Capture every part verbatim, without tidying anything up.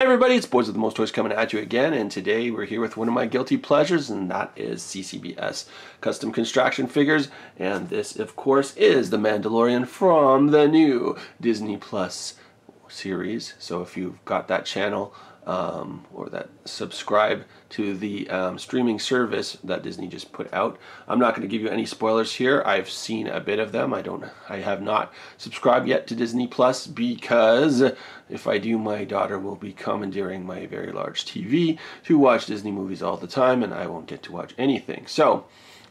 Hey everybody, it's Boys with the Most Toys coming at you again, and today we're here with one of my guilty pleasures, and that is C C B S custom construction figures, and this of course is the Mandalorian from the new Disney Plus series. So if you've got that channel um, or that subscribe to the um, streaming service that Disney just put out, I'm not going to give you any spoilers here. I've seen a bit of them. I don't I have not subscribed yet to Disney Plus because if I do, my daughter will be commandeering my very large T V to watch Disney movies all the time, and I won't get to watch anything. So,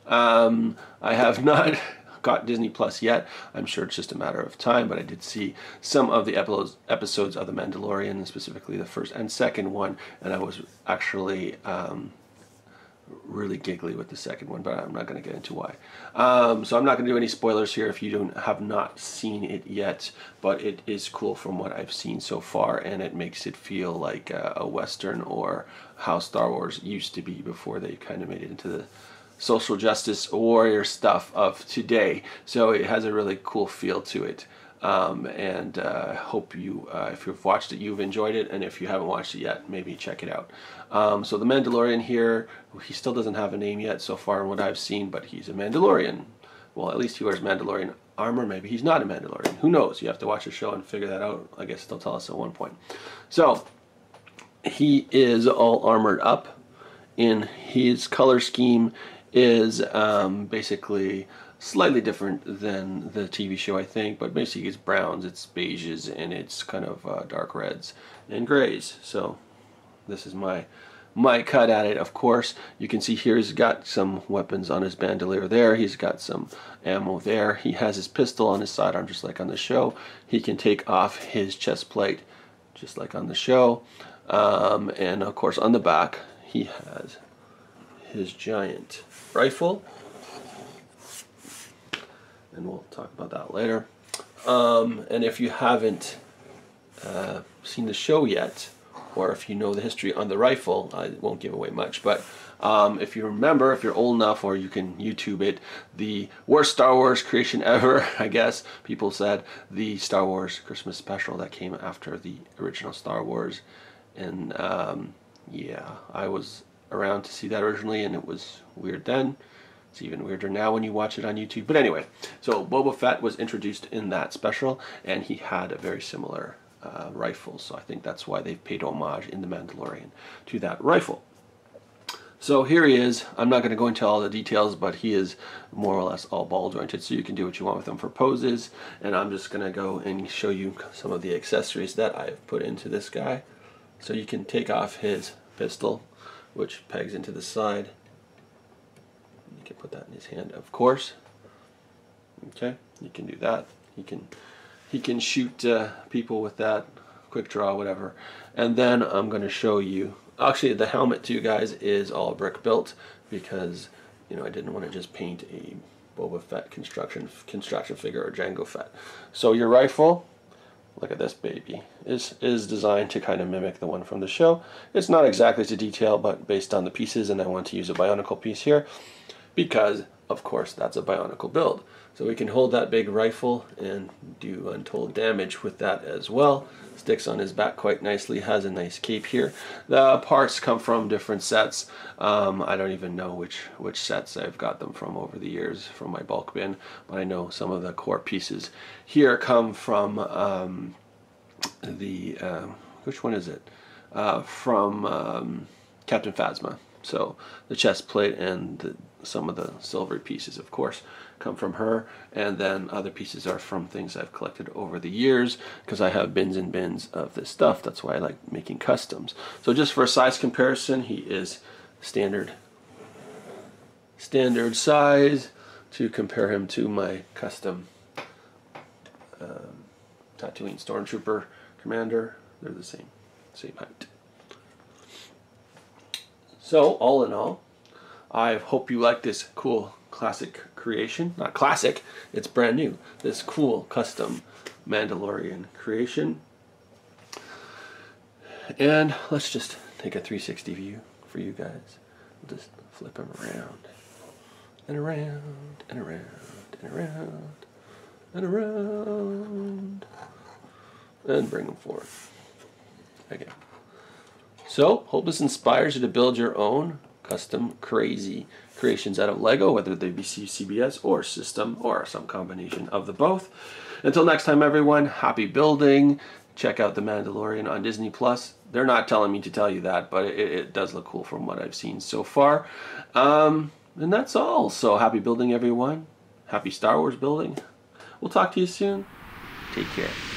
um, I have not got Disney Plus yet. I'm sure it's just a matter of time, but I did see some of the episodes of The Mandalorian, specifically the first and second one, and I was actually um, really giggly with the second one, but I'm not going to get into why. Um, so I'm not going to do any spoilers here if you don't have not seen it yet, but it is cool from what I've seen so far, and it makes it feel like a, a Western, or how Star Wars used to be before they kind of made it into the social justice warrior stuff of today. So it has a really cool feel to it. Um, and uh, hope you, uh, if you've watched it, you've enjoyed it, and if you haven't watched it yet, maybe check it out. Um, so the Mandalorian here, he still doesn't have a name yet so far in what I've seen, but he's a Mandalorian. Well, at least he wears Mandalorian armor. Maybe he's not a Mandalorian. Who knows? You have to watch the show and figure that out. I guess they'll tell us at one point. So he is all armored up, and his color scheme is um, basically slightly different than the T V show, I think, but basically it's browns, it's beiges, and it's kind of uh, dark reds and grays. So this is my my cut at it. Of course, you can see here he's got some weapons on his bandolier there, he's got some ammo there, he has his pistol on his sidearm just like on the show, he can take off his chest plate just like on the show, um, and of course on the back he has his giant rifle, and we'll talk about that later. Um, and if you haven't uh, seen the show yet, or if you know the history on the rifle, I won't give away much, but um, if you remember, if you're old enough, or you can YouTube it, the worst Star Wars creation ever, I guess, people said, the Star Wars Christmas special that came after the original Star Wars. And um, yeah, I was around to see that originally, and it was weird then. It's even weirder now when you watch it on YouTube. But anyway, so Boba Fett was introduced in that special, and he had a very similar uh, rifle. So I think that's why they've paid homage in The Mandalorian to that rifle. So here he is. I'm not going to go into all the details, but he is more or less all ball-jointed, so you can do what you want with him for poses. And I'm just going to go and show you some of the accessories that I've put into this guy. So you can take off his pistol, which pegs into the side. You can put that in his hand, of course. Okay, you can do that. He can, he can shoot uh, people with that, quick draw, whatever. And then I'm going to show you. Actually, the helmet too, guys, is all brick built because you know I didn't want to just paint a Boba Fett construction construction figure or Jango Fett. So your rifle, look at this baby, is is designed to kind of mimic the one from the show. It's not exactly to detail, but based on the pieces, and I want to use a Bionicle piece here because, of course, that's a Bionicle build. So we can hold that big rifle and do untold damage with that as well. Sticks on his back quite nicely, has a nice cape here. The parts come from different sets. Um, I don't even know which, which sets I've got them from over the years from my bulk bin, but I know some of the core pieces here come from um, the, um, which one is it? Uh, from um, Captain Phasma. So the chest plate and the, some of the silver pieces, of course, come from her, and then other pieces are from things I've collected over the years because I have bins and bins of this stuff. That's why I like making customs. So just for a size comparison, he is standard standard size to compare him to my custom um, Tatooine Stormtrooper commander. They're the same same height. So all in all, I hope you like this cool classic creation. Not classic, it's brand new. This cool custom Mandalorian creation. And let's just take a three sixty view for you guys. We'll just flip him around and around and around and around and around and bring him forward. Okay. So, hope this inspires you to build your own custom crazy creations out of Lego, whether they be C C B S or system or some combination of the both. Until next time, everyone, happy building. Check out The Mandalorian on Disney Plus. They're not telling me to tell you that, but it, it does look cool from what I've seen so far. Um, and that's all. So happy building, everyone. Happy Star Wars building. We'll talk to you soon. Take care.